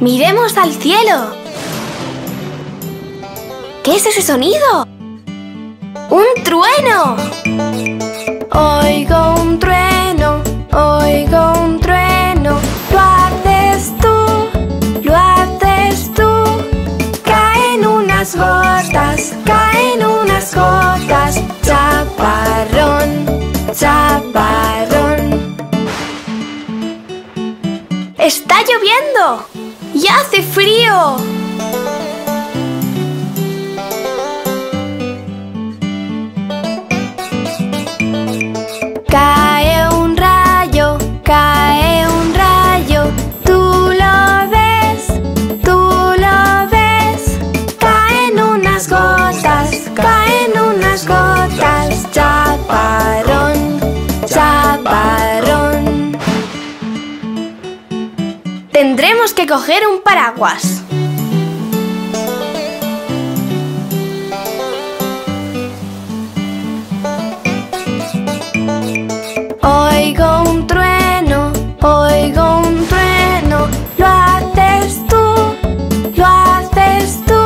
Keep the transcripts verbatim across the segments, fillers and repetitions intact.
¡Miremos al cielo! ¿Qué es ese sonido? ¡Un trueno! Oigo un trueno, oigo un trueno. Lo haces tú, lo haces tú. Caen unas gotas, caen unas gotas. Chaparrón, chaparrón. ¡Está lloviendo! ¡Y hace frío! Cae un rayo, cae un rayo. Tú lo ves, tú lo ves. Caen unas gotas, caen unas gotas. Chaparrón, chaparrón. Tendremos que coger un paraguas. Oigo un trueno, oigo un trueno. Lo haces tú, lo haces tú.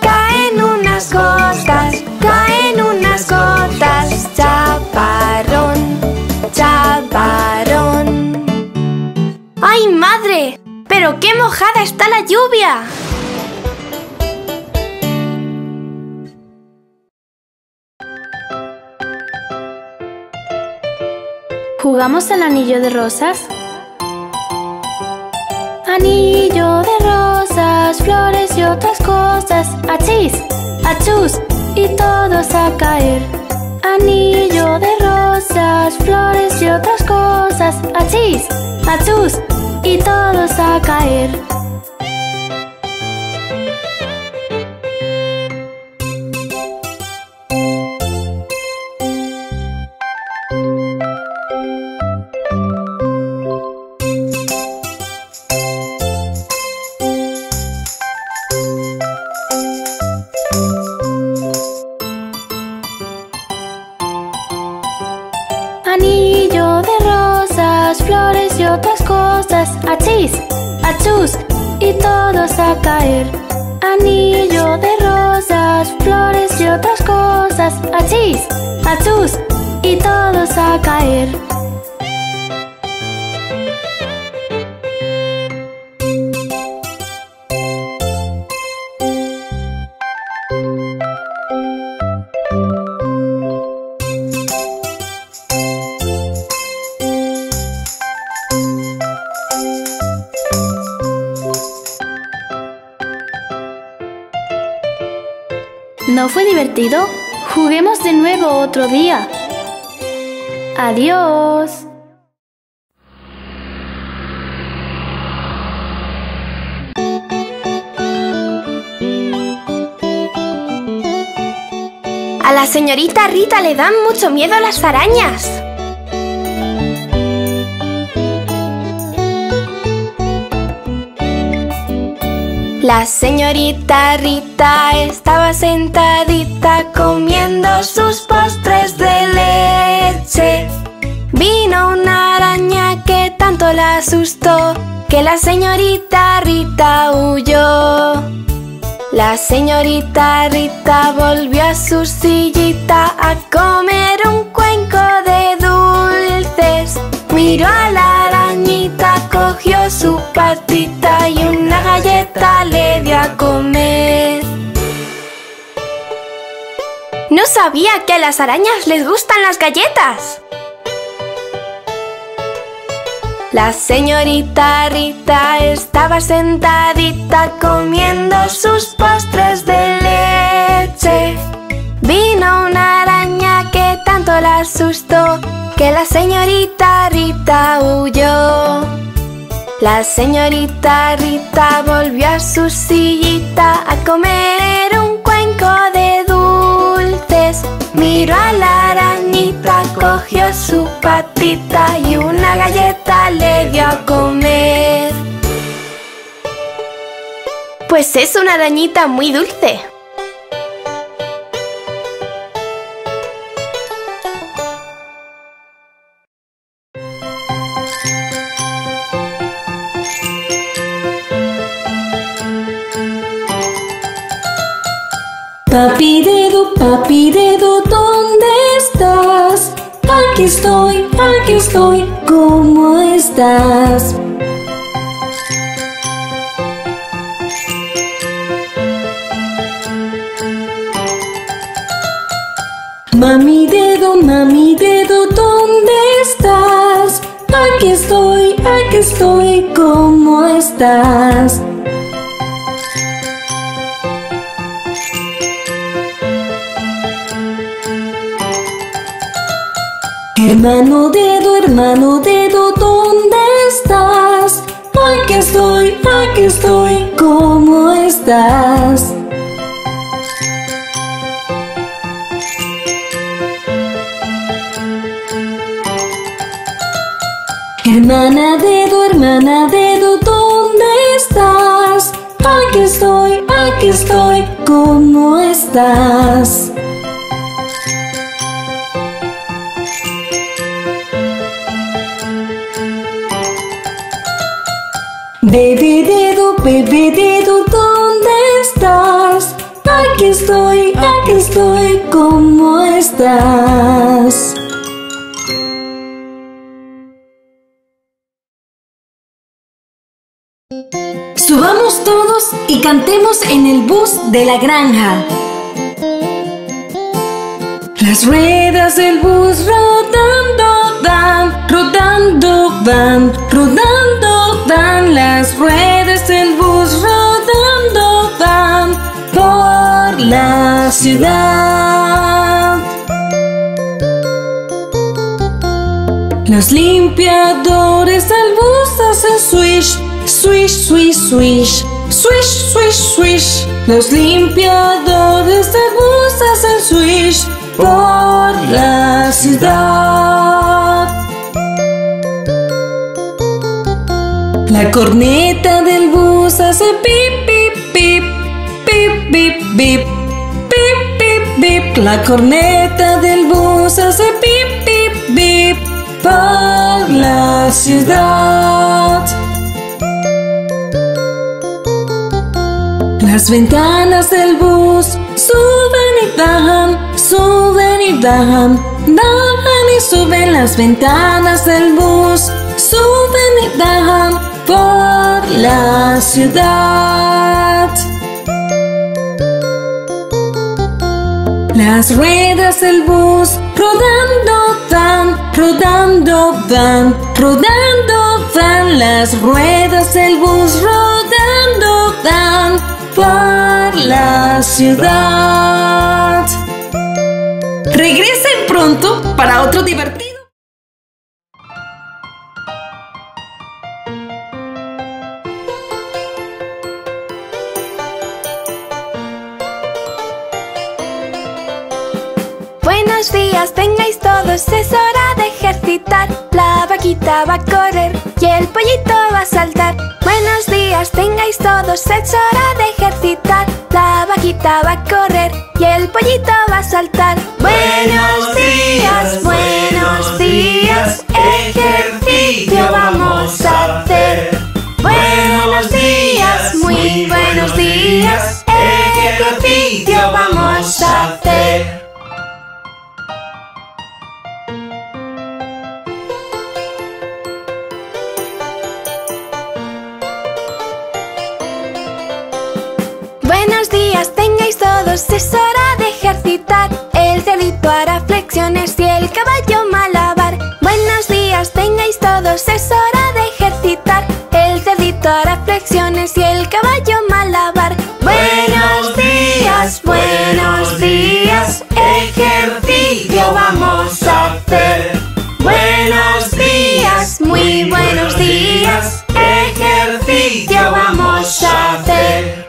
Caen unas gotas, caen unas gotas. Chaparrón, chaparrón. ¡Ay, madre! ¡Pero qué mojada está la lluvia! ¿Jugamos al anillo de rosas? Anillo de rosas, flores y otras cosas. ¡Achís! ¡Achús! Y todos a caer. Anillo de rosas, flores y otras cosas. ¡Achís! ¡Achús! Y todos a caer. ¡Achís! ¡Achús! Y todos a caer. Anillo de rosas, flores y otras cosas. ¡Achís! ¡Achús! Y todos a caer. ¿No fue divertido? Juguemos de nuevo otro día. Adiós. A la señorita Rita le dan mucho miedo las arañas. La señorita Rita estaba sentadita comiendo sus postres de leche. Vino una araña que tanto la asustó que la señorita Rita huyó. La señorita Rita volvió a su sillita a comer un cuenco de dulces. Miró a la arañita, cogió su patita y una galleta le dio a comer. No sabía que a las arañas les gustan las galletas. La señorita Rita estaba sentadita comiendo sus postres de leche. Vino una araña que tanto la asustó que la señorita Rita huyó. La señorita Rita volvió a su sillita a comer un cuenco de dulces. Miró a la arañita, cogió su patita y una galleta le dio a comer. Pues es una arañita muy dulce. Papi dedo, papi dedo, ¿dónde estás? Aquí estoy, aquí estoy, ¿cómo estás? Mami dedo, mami dedo, ¿dónde estás? Aquí estoy, aquí estoy, ¿cómo estás? Hermano dedo, hermano dedo, ¿dónde estás? Aquí estoy, aquí estoy, ¿cómo estás? Hermana dedo, hermana dedo, ¿dónde estás? Aquí estoy, aquí estoy, ¿cómo estás? Bebé dedo, bebé dedo, ¿dónde estás? Aquí estoy, aquí estoy, ¿cómo estás? Subamos todos y cantemos en el bus de la granja. Las ruedas del bus rodando van, rodando van, rodando van, las ruedas del bus rodando van por la ciudad. Los limpiadores del bus hacen swish, swish, swish, swish, swish, swish, swish. Los limpiadores del bus hacen swish por la ciudad. La corneta del bus hace pip, pip, pip, pip, pip, pip, pip, pip, pip. La corneta del bus hace pip, pip, pip por la ciudad. Las ventanas del bus suben y bajan, suben y bajan, bajan y suben. Las ventanas del bus suben y bajan por la ciudad. Las ruedas del bus rodando van, rodando van, rodando van. Las ruedas del bus rodando van por la ciudad. Regresen pronto para otro divertido. Buenos días, tengáis todos, es hora de ejercitar. La vaquita va a correr y el pollito va a saltar. Buenos días, tengáis todos, es hora de ejercitar. La vaquita va a correr y el pollito va a saltar. Buenos días, buenos días, ejercicio vamos a hacer. Buenos días, muy buenos días, ejercicio vamos a hacer. Es hora de ejercitar. El cerdito hará flexiones y el caballo malabar. Buenos días tengáis todos, es hora de ejercitar. El cerdito hará flexiones y el caballo malabar. Buenos días, buenos días, ejercicio vamos a hacer. Buenos días, muy buenos días, ejercicio vamos a hacer.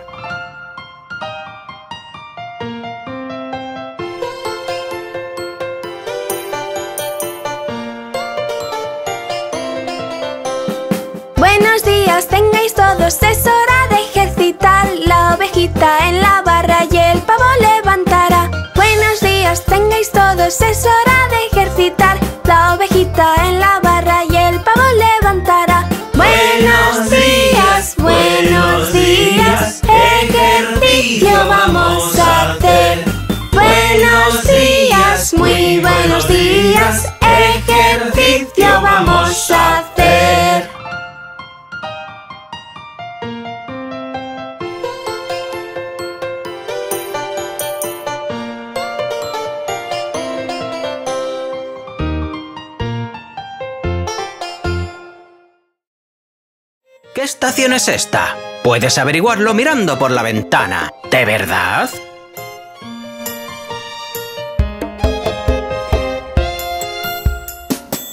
Todos es hora de ejercitar. La ovejita en la barra y el pavo levantará. Buenos días tengáis todos, es hora de ejercitar. La ovejita en la barra y el pavo levantará. Buenos días, buenos días, ejercicio vamos a hacer. ¿Qué estación es esta? Puedes averiguarlo mirando por la ventana, ¿de verdad?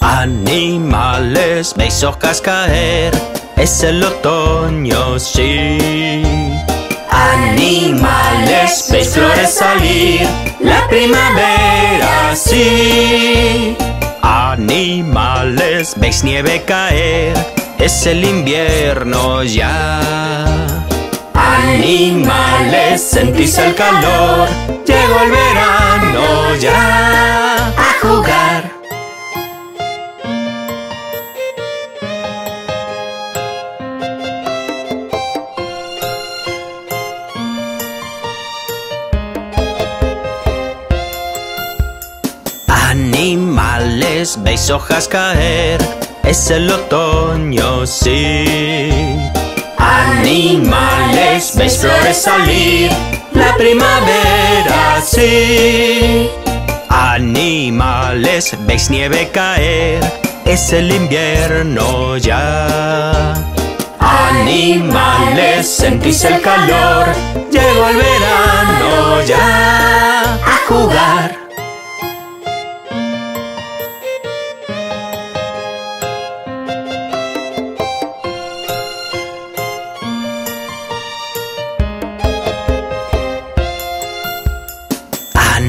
Animales, veis hojas caer, es el otoño, sí. Animales, veis flores salir, la primavera, sí. Animales, veis nieve caer, es el invierno ya. Animales, sentís el calor, llegó el verano ya. A jugar. Animales, veis hojas caer, es el otoño, sí. Animales, veis flores salir, la primavera, sí. Animales, veis nieve caer, es el invierno ya. Animales, sentís el calor, llegó el verano ya. A jugar.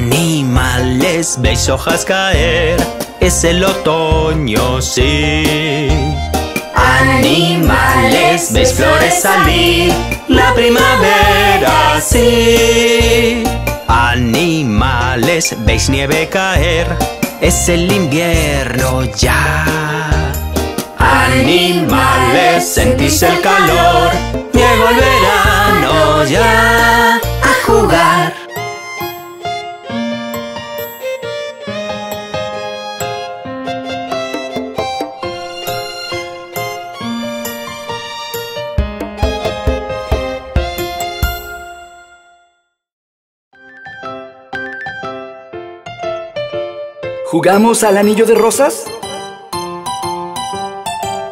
Animales, veis hojas caer, es el otoño, sí. Animales, veis flores salir, la primavera, sí. Animales, veis nieve caer, es el invierno ya. Animales, sentís el calor, llegó el verano ya. A jugar. ¿Jugamos al anillo de rosas?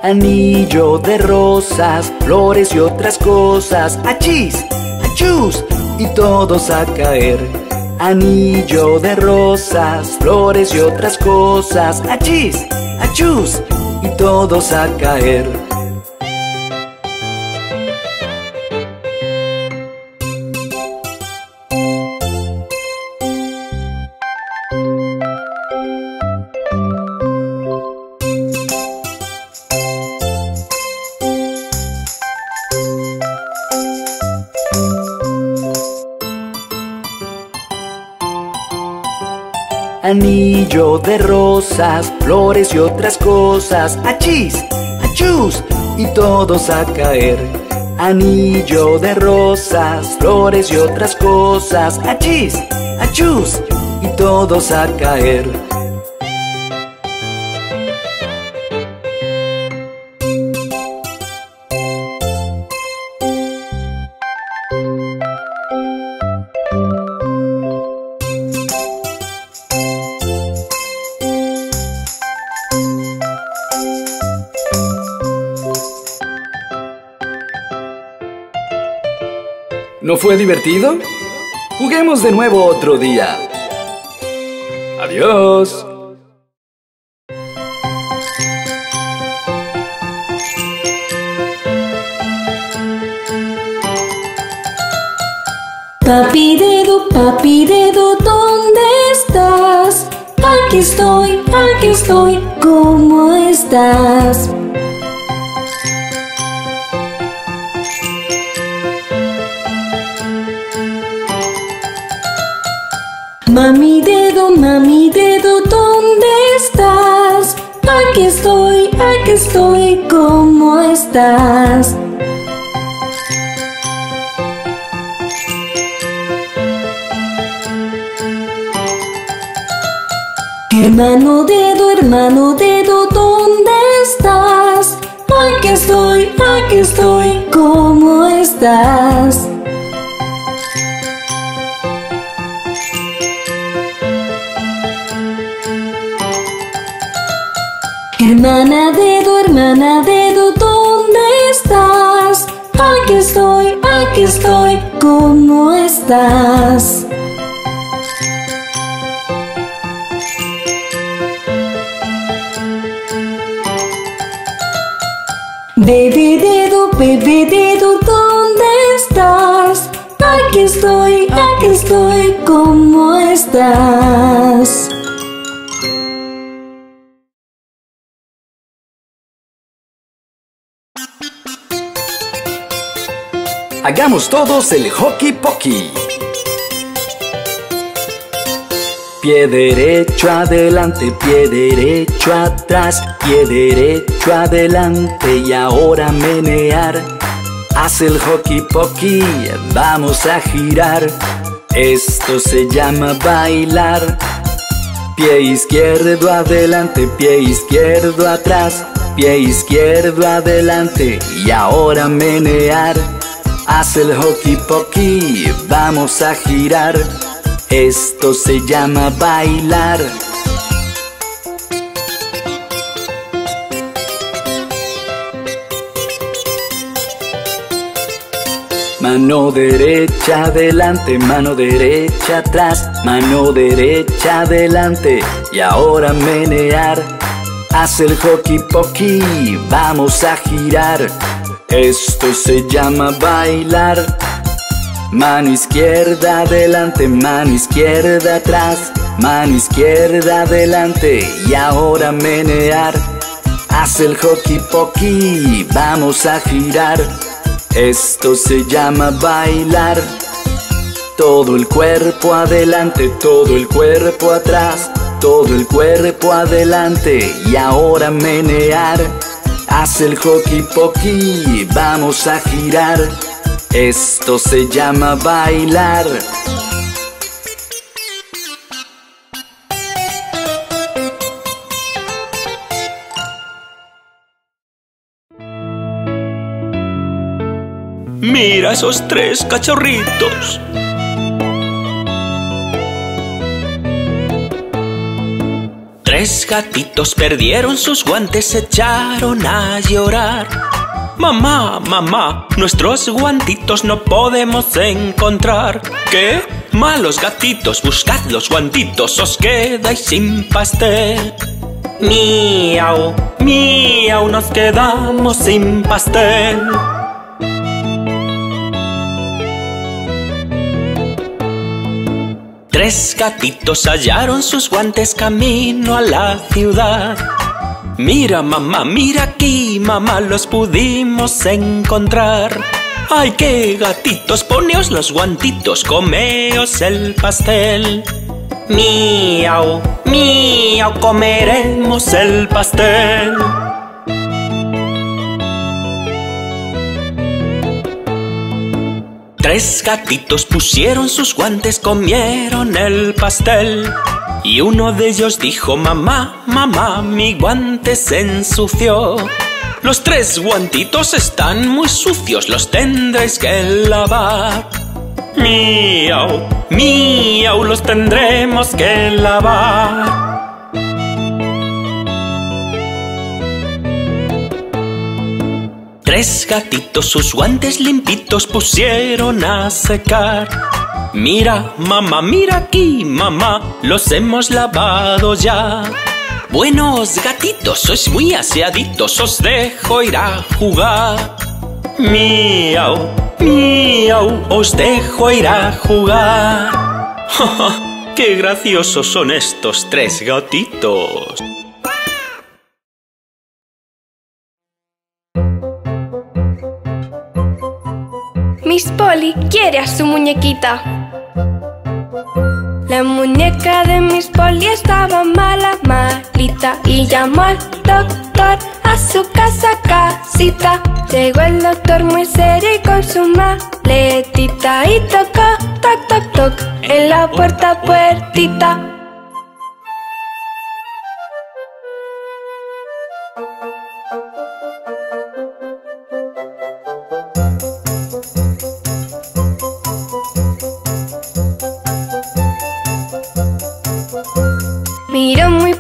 Anillo de rosas, flores y otras cosas. ¡Achís! ¡Achús! Y todos a caer. Anillo de rosas, flores y otras cosas. ¡Achís! ¡Achús! Y todos a caer. Anillo de rosas, flores y otras cosas. ¡Achís! ¡Achús! Y todos a caer. Anillo de rosas, flores y otras cosas. ¡Achís! ¡Achús! Y todos a caer. ¿No fue divertido? Juguemos de nuevo otro día. Adiós. Papi dedo, papi dedo, ¿dónde estás? Aquí estoy, aquí estoy, ¿cómo estás? Mami dedo, mami dedo, ¿dónde estás? Aquí estoy, aquí estoy, ¿cómo estás? Hermano dedo, hermano dedo, ¿dónde estás? Aquí estoy, aquí estoy, ¿cómo estás? Hermana dedo, hermana dedo, ¿dónde estás? Aquí estoy, aquí estoy, ¿cómo estás? Bebé dedo, bebé dedo, ¿dónde estás? Aquí estoy, aquí estoy, ¿cómo estás? Hagamos todos el hockey pokey. Pie derecho adelante, pie derecho atrás, pie derecho adelante y ahora menear. Haz el hockey pokey, vamos a girar. Esto se llama bailar. Pie izquierdo adelante, pie izquierdo atrás, pie izquierdo adelante y ahora menear. Haz el hockey pokey, vamos a girar. Esto se llama bailar. Mano derecha adelante, mano derecha atrás, mano derecha adelante y ahora menear. Haz el hockey pokey, vamos a girar. Esto se llama bailar. Mano izquierda adelante, mano izquierda atrás, mano izquierda adelante y ahora menear. Haz el hockey pokey, vamos a girar. Esto se llama bailar. Todo el cuerpo adelante, todo el cuerpo atrás, todo el cuerpo adelante y ahora menear. Haz el hockey pokey, vamos a girar. Esto se llama bailar. Mira esos tres cachorritos. Tres gatitos perdieron sus guantes, se echaron a llorar. Mamá, mamá, nuestros guantitos no podemos encontrar. ¿Qué? Malos gatitos, buscad los guantitos, os quedáis sin pastel. Miau, miau, nos quedamos sin pastel. Tres gatitos hallaron sus guantes camino a la ciudad. Mira mamá, mira aquí mamá, los pudimos encontrar. Ay, qué gatitos, poneos los guantitos, comeos el pastel. Miau, miau, comeremos el pastel. Tres gatitos pusieron sus guantes, comieron el pastel. Y uno de ellos dijo, mamá, mamá, mi guante se ensució. Los tres guantitos están muy sucios, los tendréis que lavar. Miau, miau, los tendremos que lavar. Tres gatitos sus guantes limpitos pusieron a secar. Mira mamá, mira aquí mamá, los hemos lavado ya. Buenos gatitos, sois muy aseaditos, os dejo ir a jugar. Miau, miau, os dejo ir a jugar. ¡Ja, ja! ¡Qué graciosos son estos tres gatitos! Miss Polly quiere a su muñequita. La muñeca de Miss Polly estaba mala, malita, y llamó al doctor a su casa, casita. Llegó el doctor muy serio y con su maletita, y tocó, toc, toc, toc, en la puerta, puertita.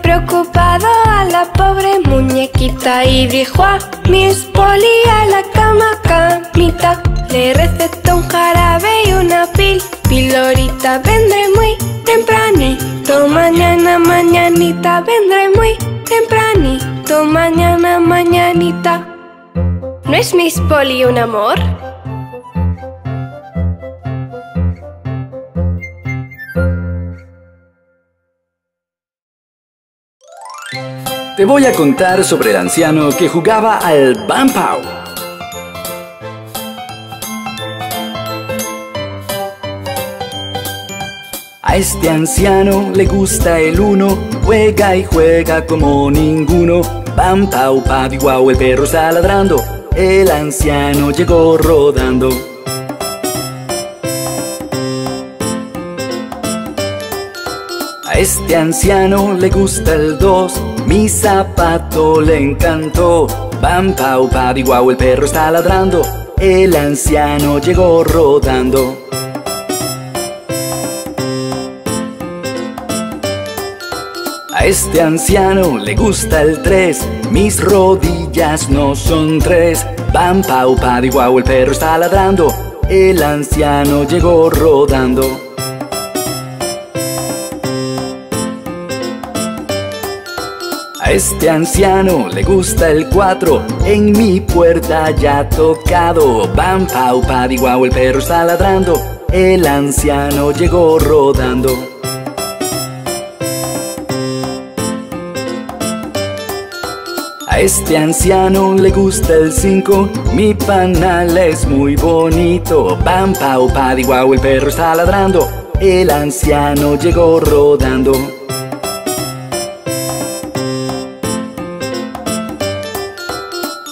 Preocupado a la pobre muñequita y dijo a Miss Polly a la cama, camita, Mañana, mañanita, vendré muy tempranito. Mañana, mañanita. ¿No es Miss Polly un amor? Te voy a contar sobre el anciano que jugaba al Bam-Pow. A este anciano le gusta el uno, juega y juega como ninguno. Bam-Pow, padi-guau, el perro está ladrando, el anciano llegó rodando. A este anciano le gusta el dos, mi zapato le encantó. Bam, pau, padi-guau, el perro está ladrando, el anciano llegó rodando. A este anciano le gusta el tres, mis rodillas no son tres. Bam, pau, padi-guau, el perro está ladrando, el anciano llegó rodando. A este anciano le gusta el cuatro, en mi puerta ya ha tocado. Bam, pau, padi-guau, el perro está ladrando, el anciano llegó rodando. A este anciano le gusta el cinco, mi panal es muy bonito. Bam, pau, padi-guau, el perro está ladrando, el anciano llegó rodando.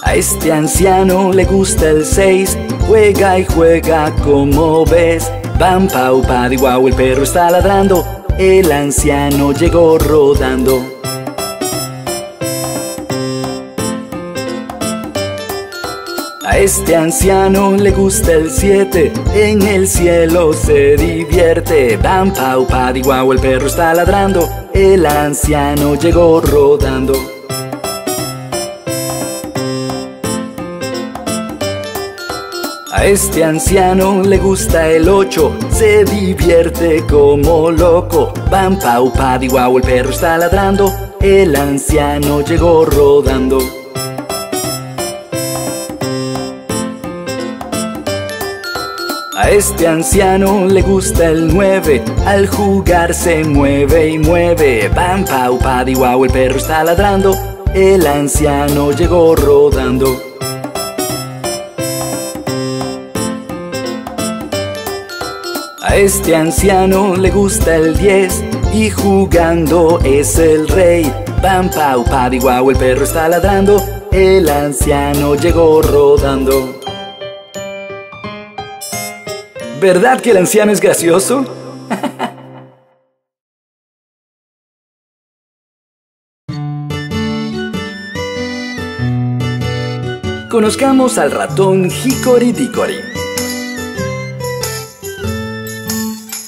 A este anciano le gusta el seis, juega y juega como ves. Bam, pau, padi-guau, el perro está ladrando, el anciano llegó rodando. A este anciano le gusta el siete, en el cielo se divierte. Bam, pau, padi-guau, el perro está ladrando, el anciano llegó rodando. A este anciano le gusta el ocho, se divierte como loco. Bam, pau, padi-guau, el perro está ladrando, el anciano llegó rodando. A este anciano le gusta el nueve, al jugar se mueve y mueve. Bam, pau, padi-guau, el perro está ladrando, el anciano llegó rodando. A este anciano le gusta el diez, y jugando es el rey. Bam, pau, padi-guau, el perro está ladrando, el anciano llegó rodando. ¿Verdad que el anciano es gracioso? Conozcamos al ratón Hickory Dickory.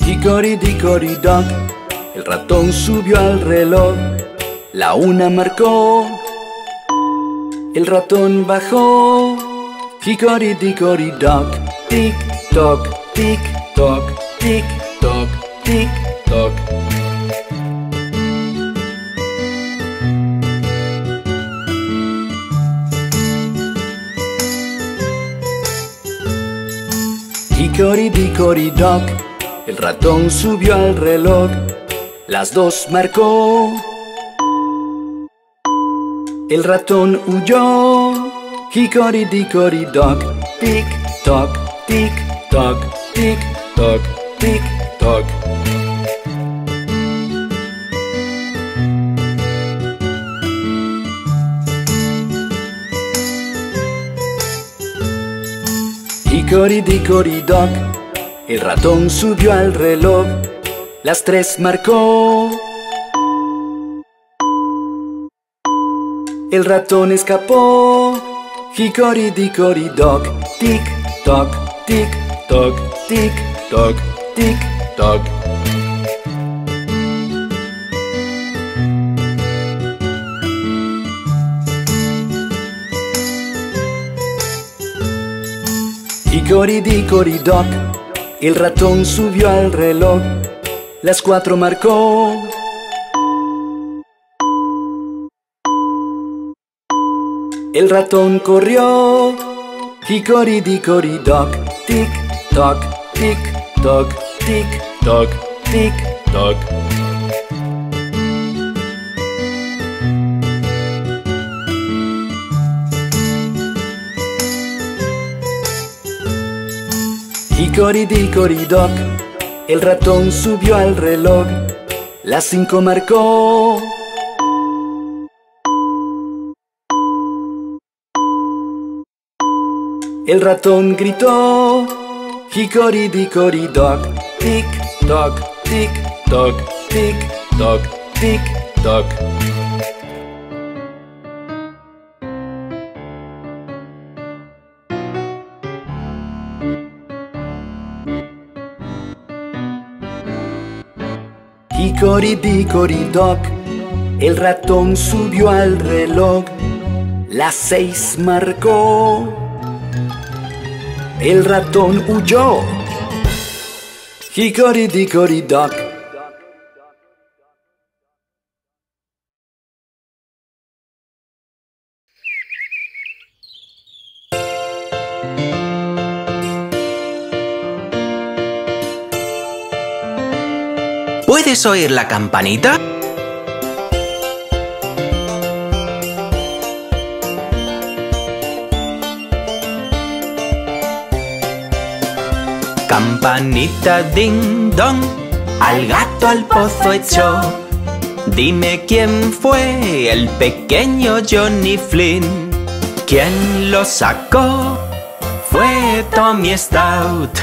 Hickory Dickory Dock, el ratón subió al reloj. La una marcó, el ratón bajó. Hickory Dickory Dock, tic toc, tic toc, tic toc, tic toc. Hickory Dickory Dock, el ratón subió al reloj. Las dos marcó, el ratón huyó. Hickory Dickory Dock, tic toc, tic toc, tic toc, tic toc. Hickory Dickory Dock, el ratón subió al reloj. Las tres marcó, el ratón escapó. Hickory Dickory Dock, tic toc, tic toc, tic toc, tic toc. Hickory Dickory Dock, el ratón subió al reloj. Las cuatro marcó, El ratón corrió, Hickory Dickory Dock, tic toc, tic toc, tic toc, tic toc. Hickory Dickory Dock, el ratón subió al reloj, las cinco marcó. El ratón gritó, Hickory Dickory Dock, tic toc, tic toc, tic toc, tic toc. Hickory Dickory Dock, el ratón subió al reloj, las seis marcó. El ratón huyó, Hickory Dickory Dock. ¿Puedes oír la campanita? Campanita ding dong, al gato al pozo echó. Dime quién fue el pequeño Johnny Flynn. ¿Quién lo sacó? Fue Tommy Stout.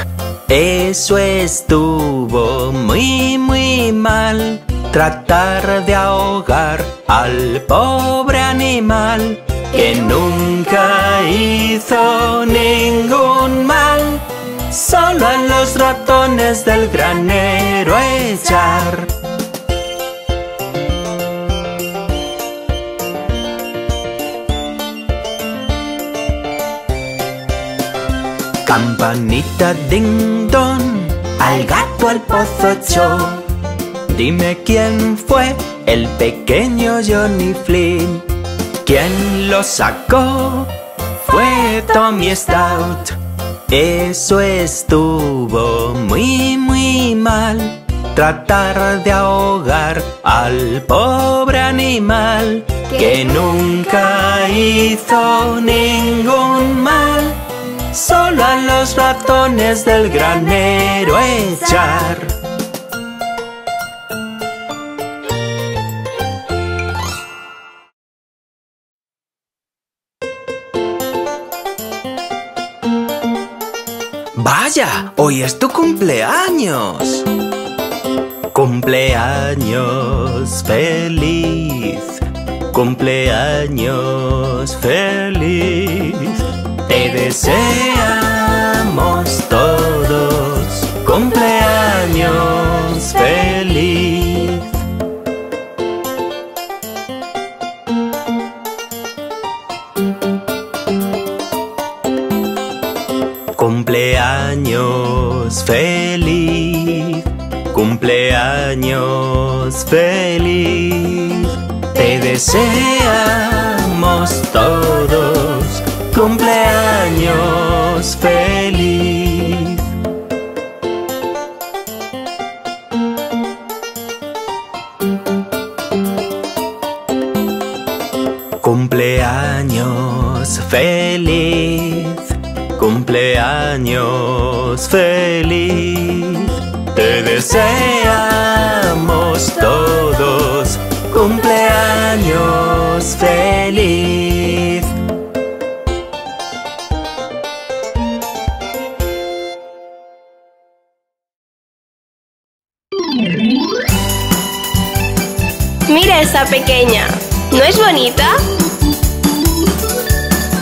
Eso estuvo muy muy mal, tratar de ahogar al pobre animal que nunca hizo ningún mal. Solo a los ratones del granero echar. Campanita ding dong, al gato al pozo echó. Dime quién fue el pequeño Johnny Flynn. ¿Quién lo sacó? Fue Tommy Stout. Eso estuvo muy muy mal, tratar de ahogar al pobre animal que nunca hizo ningún mal. Solo a los ratones del granero echar. ¡Vaya! ¡Hoy es tu cumpleaños! ¡Cumpleaños feliz! ¡Cumpleaños feliz! ¡Te deseamos todos! ¡Cumpleaños feliz! ¡Cumpleaños feliz! ¡Cumpleaños feliz! ¡Te deseamos todos! ¡Cumpleaños feliz! ¡Cumpleaños feliz! ¡Cumpleaños feliz! ¡Te deseamos todos! ¡Cumpleaños feliz! ¡Mira esa pequeña! ¿No es bonita?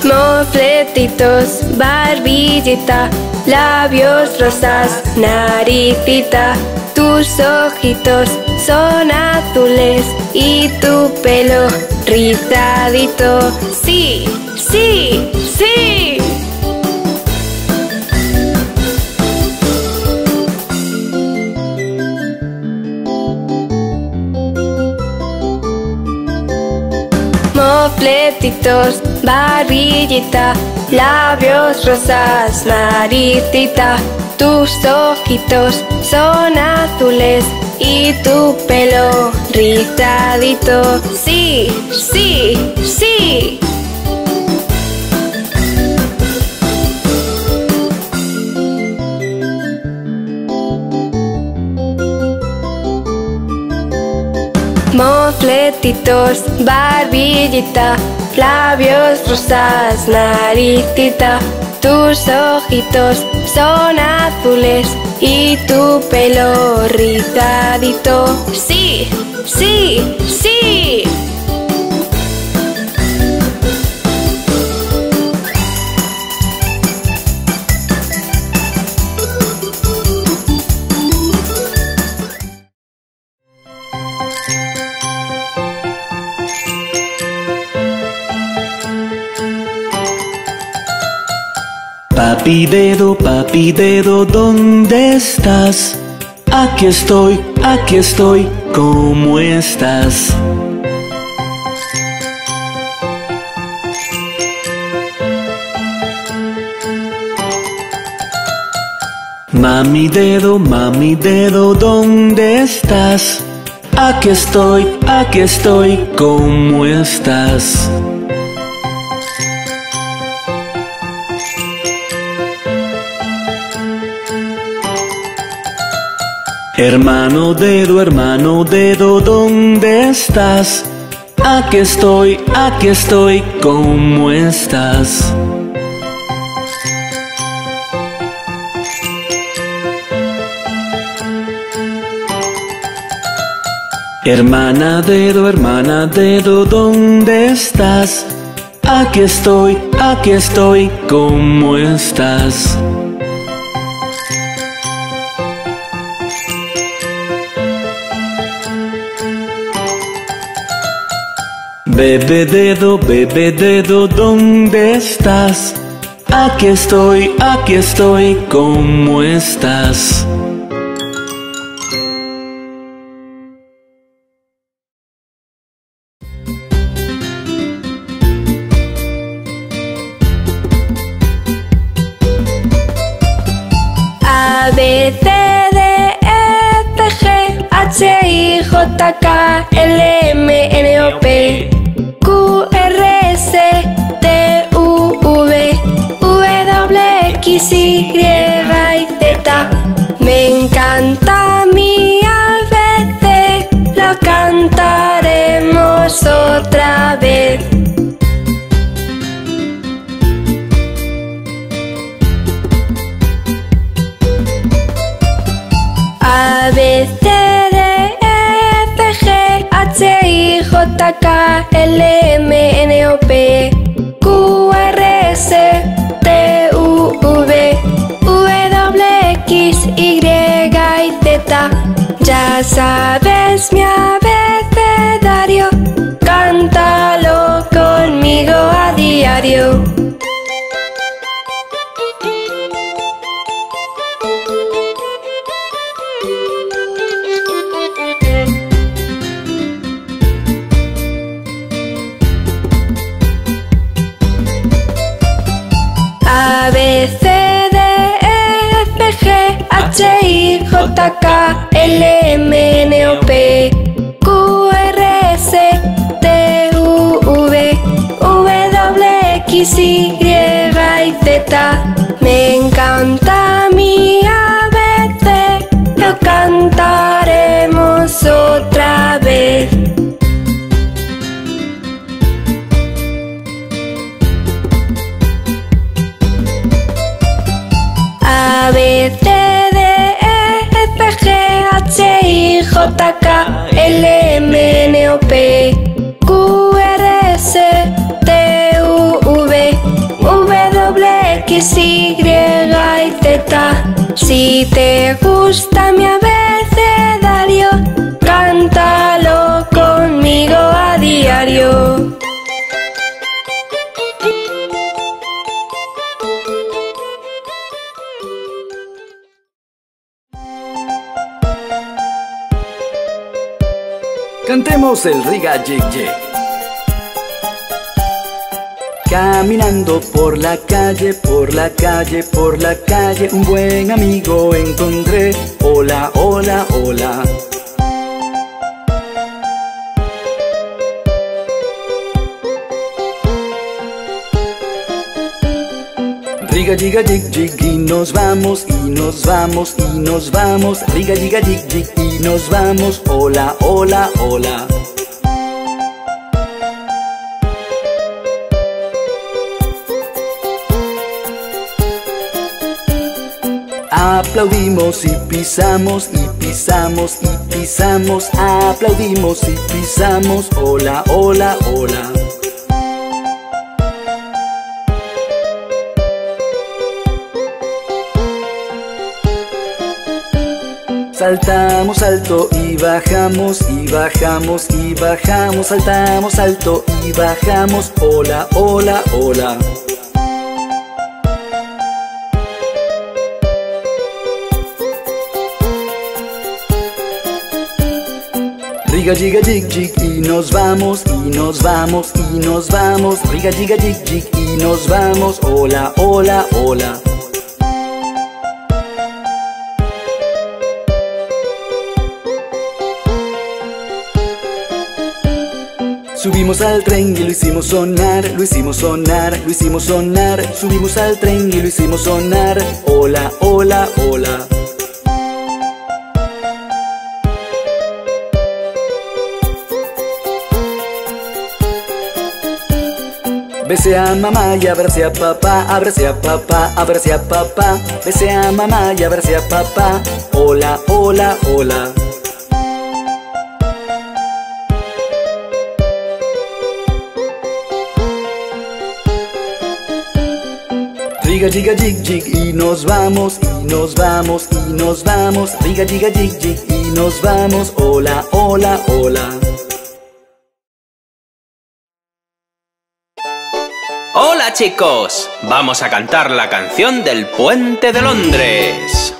Mofletitos, barbillita, labios rosas, naricita. Tus ojitos son azules y tu pelo rizadito. ¡Sí, sí, sí! mofletitos, varillita, labios rosas, naricita. Tus ojitos son azules y tu pelo rizadito. ¡Sí, sí, sí! Mofletitos, barbillita, labios rosas, naricita. Tus ojitos son azules y tu pelo rizadito. ¡Sí! ¡Sí! ¡Sí! Papi dedo, papi dedo, ¿dónde estás? Aquí estoy, aquí estoy, ¿cómo estás? Mami dedo, mami dedo, ¿dónde estás? Aquí estoy, aquí estoy, ¿cómo estás? Hermano dedo, hermano dedo, ¿dónde estás? Aquí estoy, aquí estoy, ¿cómo estás? Hermana dedo, hermana dedo, ¿dónde estás? Aquí estoy, aquí estoy, ¿cómo estás? Bebé dedo, bebé dedo, ¿dónde estás? Aquí estoy, aquí estoy, ¿cómo estás? A, B, C, D, E, F, G, H, I, J, K, L, M, N, O, P, Q, R, S, T, U, V, W, X, Y, y Z. Me encanta mi A B C, lo cantaremos otra vez. A B C, D, E, F, G, H, I, J, K, L, M, N, O, P, Q, R, S, T, U, V, W, X, Y, y Z. Ya sabes mi abecedario, cántalo conmigo a diario. H, I, J, K, L, M, N, O, P, Q, R, S, T, U, V, W, X, Y, y Z. Me encanta mi A B C, lo cantaremos otra vez. A B C, J, K, L, M, N, O, P, Q, R, S, T, U, V, W, X, Y, y Z. Si te gusta mi abecedario, cántalo conmigo a diario. Cantemos el riga jig jig. Caminando por la calle, por la calle, por la calle, un buen amigo encontré. Hola, hola, hola. Riga, riga, jig, jig, y nos vamos, y nos vamos, y nos vamos. Riga, riga, jig, jig, y nos vamos. Hola, hola, hola. Aplaudimos y pisamos, y pisamos, y pisamos. Aplaudimos y pisamos. Hola, hola, hola. Saltamos alto y bajamos, y bajamos, y bajamos. Saltamos alto y bajamos. Hola, hola, hola. Riga, riga, jig, jig, y nos vamos, y nos vamos, y nos vamos. Riga, riga, jig, jig, y nos vamos. Hola, hola, hola. Subimos al tren y lo hicimos sonar, lo hicimos sonar, lo hicimos sonar. Subimos al tren y lo hicimos sonar. Hola, hola, hola. Besé a mamá y abracé a papá, abracé a papá, abracé a papá. Besé a mamá y abracé a papá. Hola, hola, hola. Riga, riga, jig, jig, y nos vamos, y nos vamos, y nos vamos. Riga, riga, jig, jig, y nos vamos. Hola, hola, hola. ¡Hola, chicos! Vamos a cantar la canción del Puente de Londres.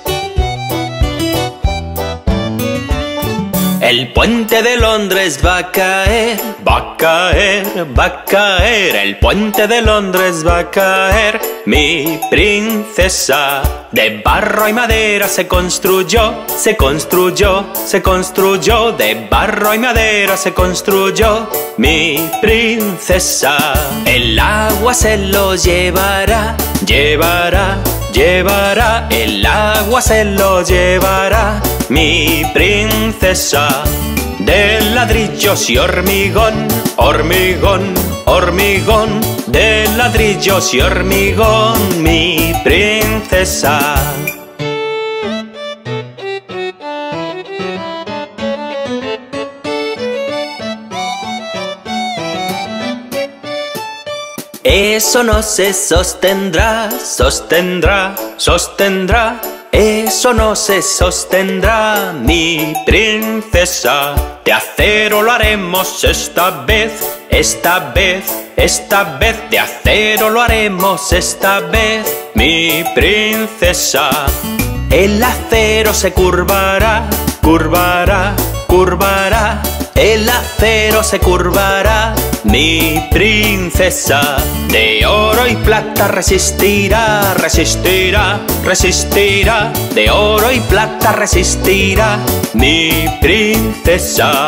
El Puente de Londres va a caer, va a caer, va a caer. El Puente de Londres va a caer. Mi princesa de barro y madera se construyó, se construyó, se construyó. De barro y madera se construyó mi princesa. El agua se lo llevará, llevará, llevará. El agua se lo llevará mi princesa. De ladrillos y hormigón, hormigón, hormigón. De ladrillos y hormigón mi princesa. Eso no se sostendrá, sostendrá, sostendrá. Eso no se sostendrá, mi princesa. De acero lo haremos esta vez, esta vez, esta vez. De acero lo haremos esta vez, mi princesa. El acero se curvará, curvará, curvará. El acero se curvará, mi princesa. De oro y plata resistirá, resistirá, resistirá. De oro y plata resistirá, mi princesa.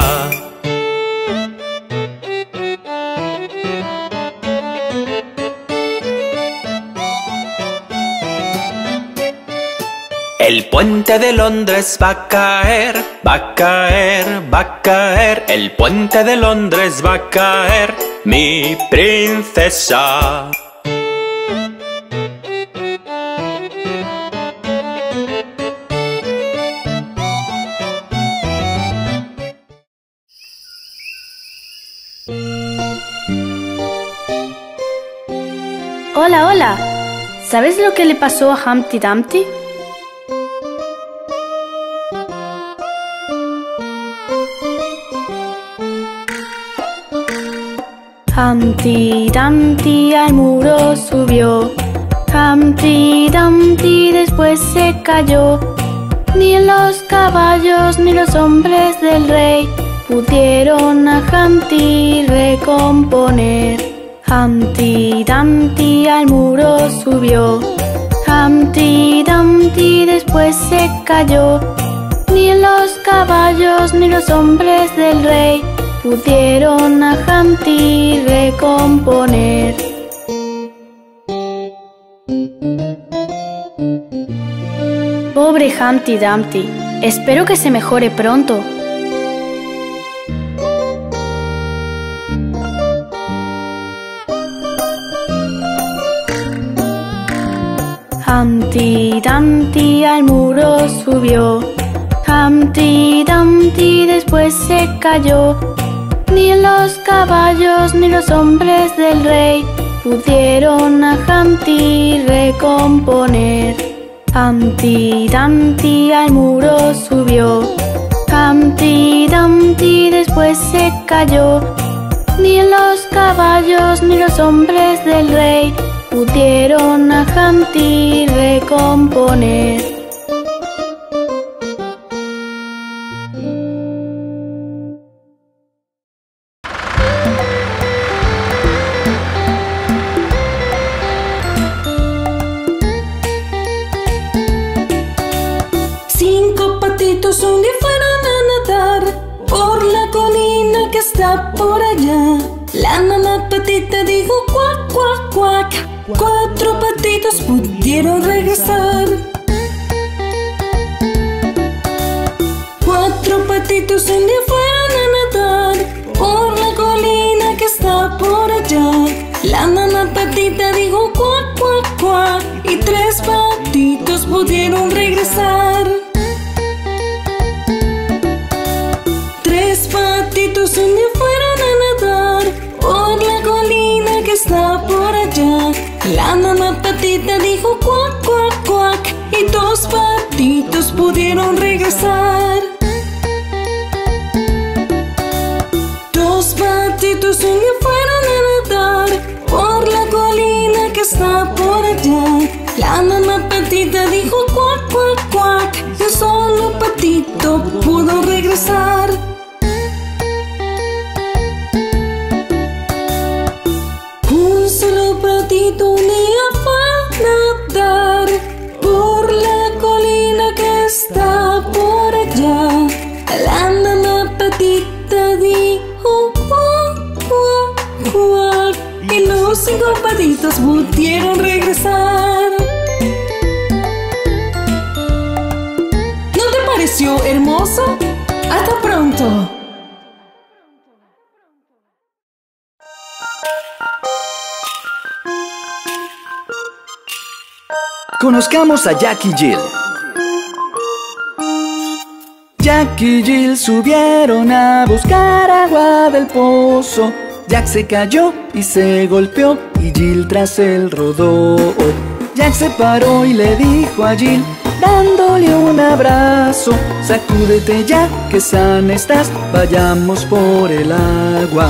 El Puente de Londres va a caer, va a caer, va a caer. El Puente de Londres va a caer, mi princesa. Hola, hola. ¿Sabes lo que le pasó a Humpty Dumpty? Humpty Dumpty al muro subió, Humpty Dumpty después se cayó. Ni los caballos ni los hombres del rey pudieron a Humpty recomponer. Humpty Dumpty al muro subió. Humpty Dumpty después se cayó. Ni los caballos ni los hombres del rey pudieron a Humpty recomponer. Pobre Humpty Dumpty, espero que se mejore pronto. Humpty Dumpty al muro subió. Humpty Dumpty después se cayó. Ni los caballos ni los hombres del rey pudieron a Humpty recomponer. Humpty Dumpty al muro subió. Humpty Dumpty después se cayó. Ni los caballos ni los hombres del rey pudieron a Humpty recomponer. Cinco patitos un día fueron a nadar por la colina que está por allá. La nana patita dijo cuac, cuac, cuac. Cuatro patitos pudieron regresar. Cuatro patitos un día fueron a nadar por la colina que está por allá. La nana patita dijo cuac, cuac, cuac, y tres patitos pudieron regresar. Tres patitos un día fueron a nadar por la colina que está por allá. La mamá patita dijo cuac, cuac, cuac, y dos patitos pudieron regresar. Dos patitos un día fueron a nadar por la colina que está por allá. La mamá patita dijo cuac, cuac, cuac, y un solo patito pudo regresar. Un día fue a nadar por la colina que está por allá. La mamá patita dijo cuac, cuac, cuac, y los cinco patitos pudieron regresar. ¿No te pareció hermoso? ¡Hasta pronto! Conozcamos a Jack y Jill. Jack y Jill subieron a buscar agua del pozo. Jack se cayó y se golpeó y Jill tras él rodó. Jack se paró y le dijo a Jill, dándole un abrazo, sacúdete Jack, que sana estás, vayamos por el agua.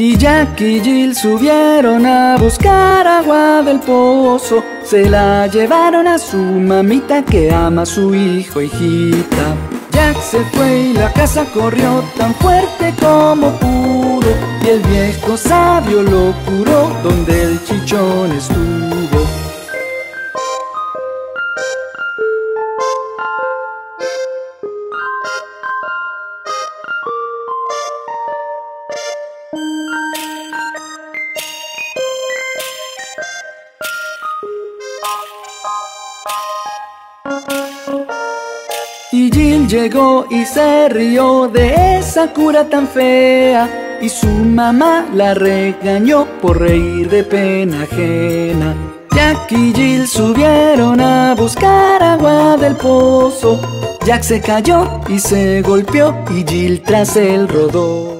Y Jack y Jill subieron a buscar agua del pozo. Se la llevaron a su mamita que ama a su hijo, hijita. Jack se fue y la casa corrió tan fuerte como pudo. Y el viejo sabio lo curó donde el chichón estuvo. Y Jill llegó y se rió de esa cura tan fea, y su mamá la regañó por reír de pena ajena. Jack y Jill subieron a buscar agua del pozo. Jack se cayó y se golpeó y Jill tras él rodó.